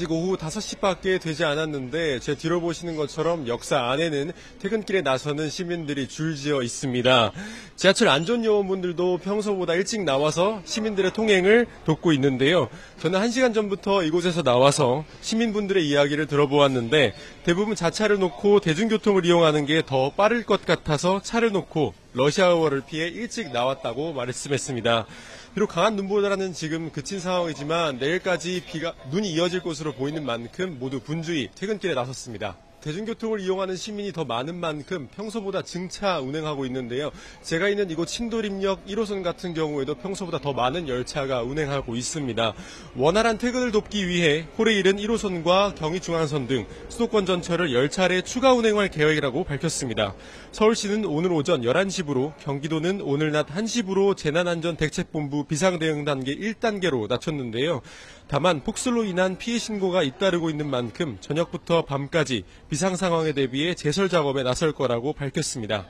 아직 오후 5시밖에 되지 않았는데 제 뒤로 보시는 것처럼 역사 안에는 퇴근길에 나서는 시민들이 줄지어 있습니다. 지하철 안전요원분들도 평소보다 일찍 나와서 시민들의 통행을 돕고 있는데요. 저는 1시간 전부터 이곳에서 나와서 시민분들의 이야기를 들어보았는데 대부분 자차를 놓고 대중교통을 이용하는 게 더 빠를 것 같아서 차를 놓고 러시아워를 피해 일찍 나왔다고 말씀했습니다. 비록 강한 눈보라는 지금 그친 상황이지만 내일까지 눈이 이어질 것으로 보이는 만큼 모두 분주히 퇴근길에 나섰습니다. 대중교통을 이용하는 시민이 더 많은 만큼 평소보다 증차 운행하고 있는데요. 제가 있는 이곳 신도림역 1호선 같은 경우에도 평소보다 더 많은 열차가 운행하고 있습니다. 원활한 퇴근을 돕기 위해 홀에 이른 1호선과 경의중앙선 등 수도권 전철을 10차례 추가 운행할 계획이라고 밝혔습니다. 서울시는 오늘 오전 11시부로, 경기도는 오늘 낮 1시부로 재난안전대책본부 비상대응단계 1단계로 낮췄는데요. 다만 폭설로 인한 피해 신고가 잇따르고 있는 만큼 저녁부터 밤까지 비상 상황에 대비해 제설 작업에 나설 거라고 밝혔습니다.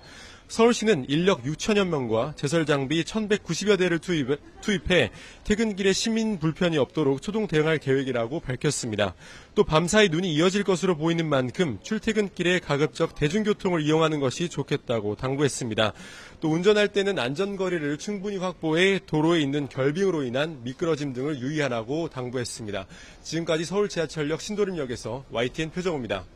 서울시는 인력 6천여 명과 제설 장비 1,190여 대를 투입해 퇴근길에 시민 불편이 없도록 초동 대응할 계획이라고 밝혔습니다. 또 밤사이 눈이 이어질 것으로 보이는 만큼 출퇴근길에 가급적 대중교통을 이용하는 것이 좋겠다고 당부했습니다. 또 운전할 때는 안전거리를 충분히 확보해 도로에 있는 결빙으로 인한 미끄러짐 등을 유의하라고 당부했습니다. 지금까지 서울 지하철역 신도림역에서 YTN 표정호입니다.